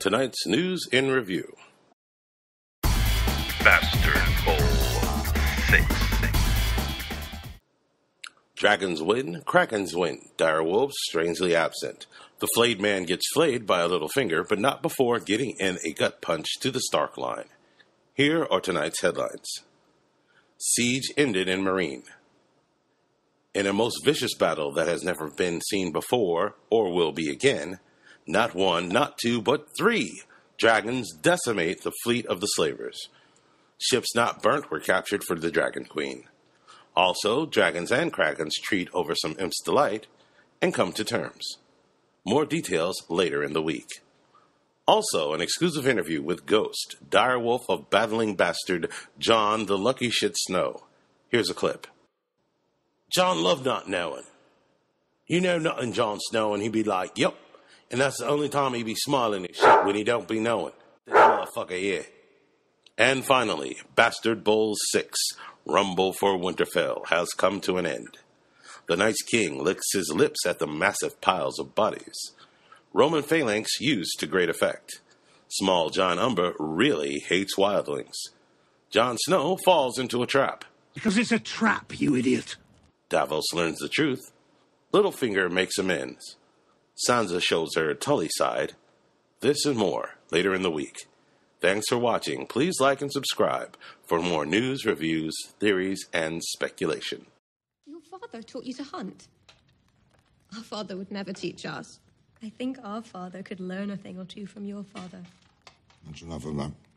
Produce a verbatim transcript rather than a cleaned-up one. tonight's news in review. Bastard Bowl six. Dragons win, Krakens win, Direwolf strangely absent. The flayed man gets flayed by a Littlefinger, but not before getting in a gut punch to the Stark line. Here are tonight's headlines. Siege ended in Meereen. In a most vicious battle that has never been seen before, or will be again, not one, not two, but three dragons decimate the fleet of the slavers. Ships not burnt were captured for the Dragon Queen. Also, dragons and krakens treat over some imp's delight and come to terms. More details later in the week. Also, an exclusive interview with Ghost, Direwolf of battling bastard Jon the Lucky Shit Snow. Here's a clip. Jon loved not knowing. You know nothing, Jon Snow, and he be like, yep. And that's the only time he be smiling at shit, when he don't be knowing. This motherfucker here. And finally, Bastard Bowl six, Rumble for Winterfell, has come to an end. The Night's King licks his lips at the massive piles of bodies. Roman phalanx used to great effect. Small John Umber really hates wildlings. Jon Snow falls into a trap. Because it's a trap, you idiot. Davos learns the truth. Littlefinger makes amends. Sansa shows her Tully side. This and more later in the week. Thanks for watching. Please like and subscribe for more news, reviews, theories, and speculation. Your father taught you to hunt. Our father would never teach us. I think our father could learn a thing or two from your father. That's enough of that.